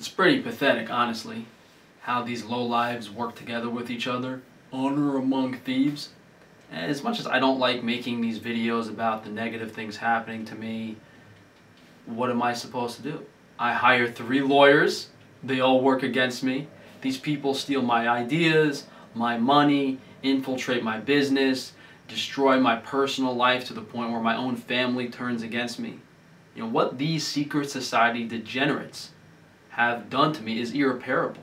It's pretty pathetic, honestly, how these lowlives work together with each other, honor among thieves. And as much as I don't like making these videos about the negative things happening to me, what am I supposed to do? I hire 3 lawyers, they all work against me. These people steal my ideas, my money, infiltrate my business, destroy my personal life to the point where my own family turns against me. You know, what these secret society degenerates have done to me is irreparable.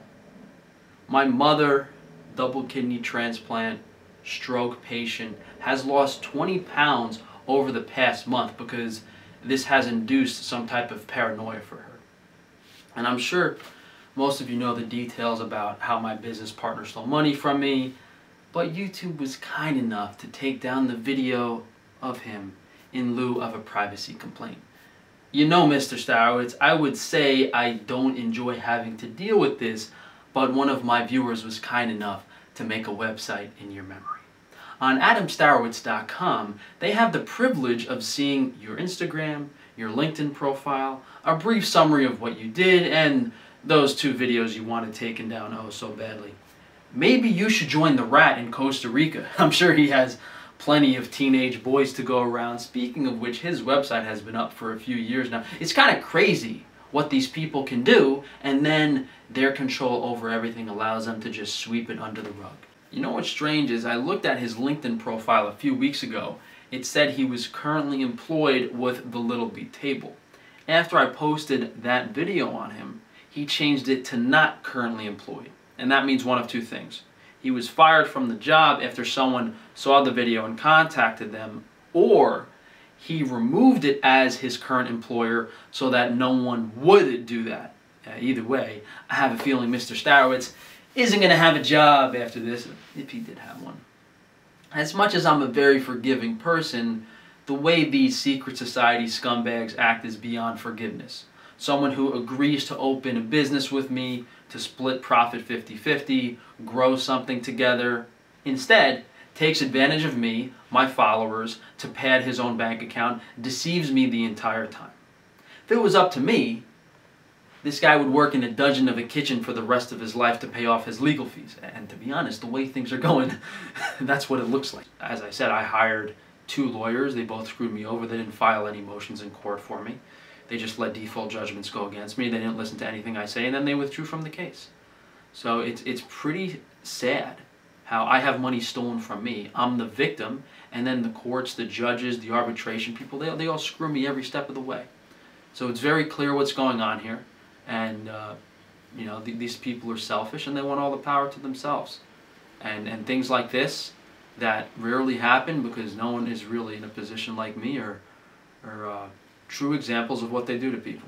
My mother, double kidney transplant, stroke patient, has lost 20 pounds over the past month because this has induced some type of paranoia for her. And I'm sure most of you know the details about how my business partner stole money from me, but YouTube was kind enough to take down the video of him in lieu of a privacy complaint. You know, Mr. Starowicz, I would say I don't enjoy having to deal with this, but one of my viewers was kind enough to make a website in your memory. On adamstarowicz.com, they have the privilege of seeing your Instagram, your LinkedIn profile, a brief summary of what you did, and those 2 videos you wanted taken down oh so badly. Maybe you should join the rat in Costa Rica. I'm sure he has plenty of teenage boys to go around. Speaking of which, his website has been up for a few years now. It's kind of crazy what these people can do, and then their control over everything allows them to just sweep it under the rug. You know what's strange is I looked at his LinkedIn profile a few weeks ago. It said he was currently employed with the Little B Table. After I posted that video on him, he changed it to not currently employed. And that means one of 2 things. He was fired from the job after someone saw the video and contacted them, or he removed it as his current employer so that no one would do that. Either way, I have a feeling Mr. Starowicz isn't going to have a job after this, if he did have one. As much as I'm a very forgiving person, the way these secret society scumbags act is beyond forgiveness. Someone who agrees to open a business with me, to split profit 50-50, grow something together, instead takes advantage of me, my followers, to pad his own bank account, deceives me the entire time. If it was up to me, this guy would work in a dungeon of a kitchen for the rest of his life to pay off his legal fees. And to be honest, the way things are going, that's what it looks like. As I said, I hired 2 lawyers. They both screwed me over. They didn't file any motions in court for me. They just let default judgments go against me. They didn't listen to anything I say, and then they withdrew from the case. So it's pretty sad how I have money stolen from me. I'm the victim, and then the courts, the judges, the arbitration people, they all screw me every step of the way. So it's very clear what's going on here. And, you know, these people are selfish and they want all the power to themselves. And things like this that rarely happen because no one is really in a position like me are true examples of what they do to people.